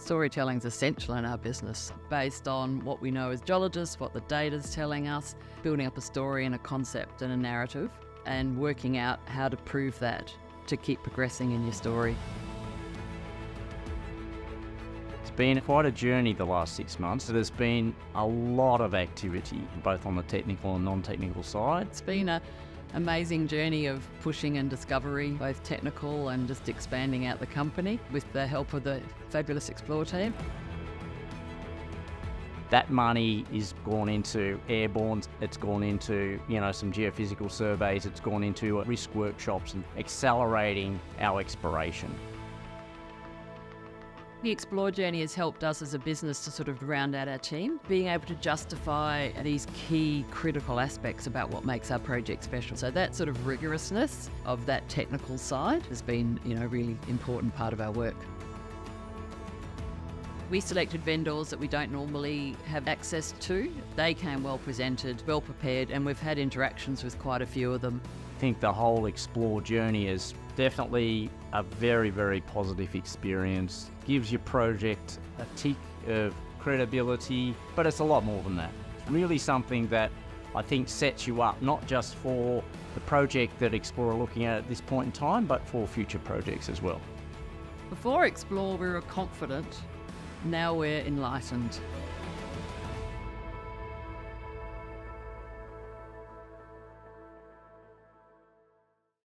Storytelling is essential in our business, based on what we know as geologists, what the data is telling us, building up a story and a concept and a narrative, and working out how to prove that to keep progressing in your story. It's been quite a journey the last 6 months. There's been a lot of activity, both on the technical and non-technical side. It's been an amazing journey of pushing and discovery, both technical and just expanding out the company with the help of the fabulous Xplor team. That money is gone into airborne, it's gone into, some geophysical surveys, it's gone into risk workshops and accelerating our exploration. The Xplor journey has helped us as a business to sort of round out our team, being able to justify these key critical aspects about what makes our project special. So that sort of rigorousness of that technical side has been, a really important part of our work. We selected vendors that we don't normally have access to. They came well presented, well prepared, and we've had interactions with quite a few of them. I think the whole Xplor journey is definitely a very, very positive experience. Gives your project a tick of credibility, but it's a lot more than that. It's really something that I think sets you up, not just for the project that Xplor are looking at this point in time, but for future projects as well. Before Xplor, we were confident. Now we're enlightened.